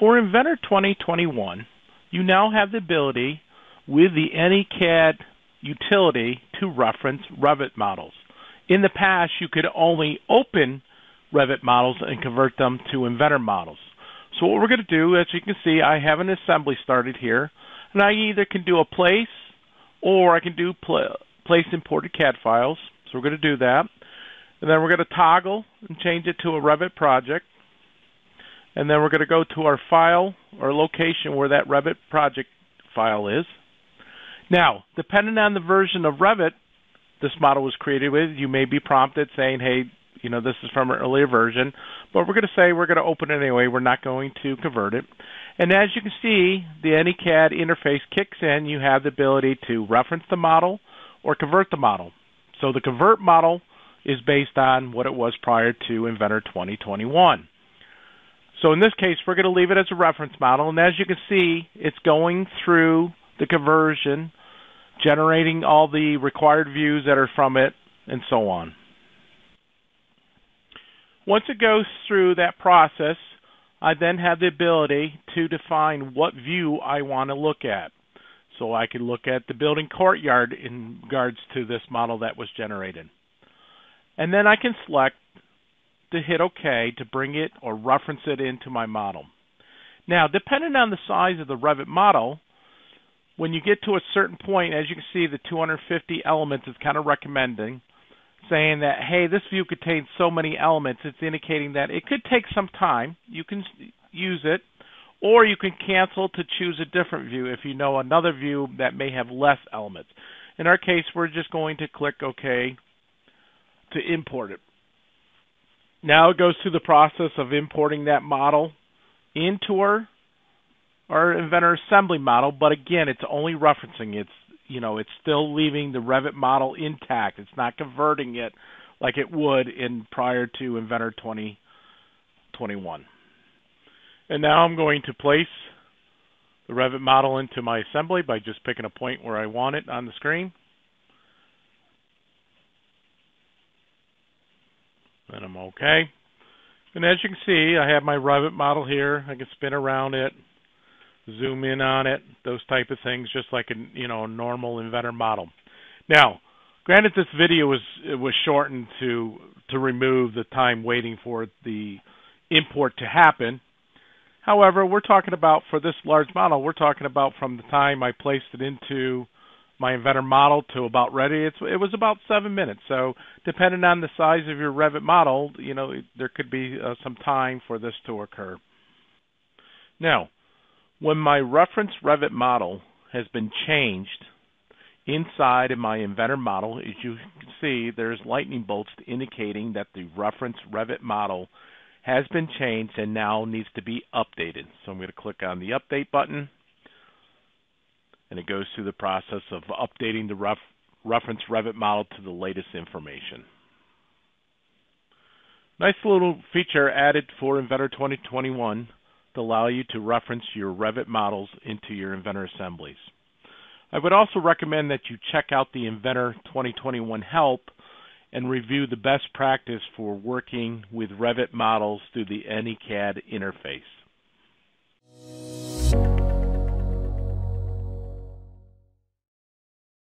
For Inventor 2021, you now have the ability with the AnyCAD utility to reference Revit models. In the past, you could only open Revit models and convert them to Inventor models. So what we're going to do, as you can see, I have an assembly started here, and I either can do a place or I can do place imported CAD files. So we're going to do that. And then we're going to toggle and change it to a Revit project. And then we're going to go to our file or location where that Revit project file is. Now, depending on the version of Revit this model was created with, you may be prompted saying, hey, you know, this is from an earlier version. But we're going to say we're going to open it anyway. We're not going to convert it. And as you can see, the AnyCAD interface kicks in. You have the ability to reference the model or convert the model. So the convert model is based on what it was prior to Inventor 2021. So in this case, we're going to leave it as a reference model. And as you can see, it's going through the conversion, generating all the required views that are from it, and so on. Once it goes through that process, I then have the ability to define what view I want to look at. So I can look at the building courtyard in regards to this model that was generated. And then I can select to hit OK to bring it or reference it into my model. Now, depending on the size of the Revit model, when you get to a certain point, as you can see, the 250 elements is kind of recommending, saying that, hey, this view contains so many elements. It's indicating that it could take some time. You can use it, or you can cancel to choose a different view if you know another view that may have less elements. In our case, we're just going to click OK to import it. Now it goes through the process of importing that model into our Inventor assembly model, but again, it's only referencing. It's still leaving the Revit model intact. It's not converting it like it would in prior to Inventor 2021. And now I'm going to place the Revit model into my assembly by just picking a point where I want it on the screen. And I'm okay. And as you can see, I have my Revit model here. I can spin around it, zoom in on it, those type of things, just like a normal Inventor model. Now, granted, this video was shortened to remove the time waiting for the import to happen. However, we're talking about, for this large model, we're talking about from the time I placed it into my Inventor model to about ready, it was about 7 minutes. So depending on the size of your Revit model, there could be some time for this to occur. Now, when my reference Revit model has been changed inside of my Inventor model, as you can see, there's lightning bolts indicating that the reference Revit model has been changed and now needs to be updated. So I'm going to click on the update button. And it goes through the process of updating the reference Revit model to the latest information. Nice little feature added for Inventor 2021 to allow you to reference your Revit models into your Inventor assemblies. I would also recommend that you check out the Inventor 2021 help and review the best practice for working with Revit models through the AnyCAD interface.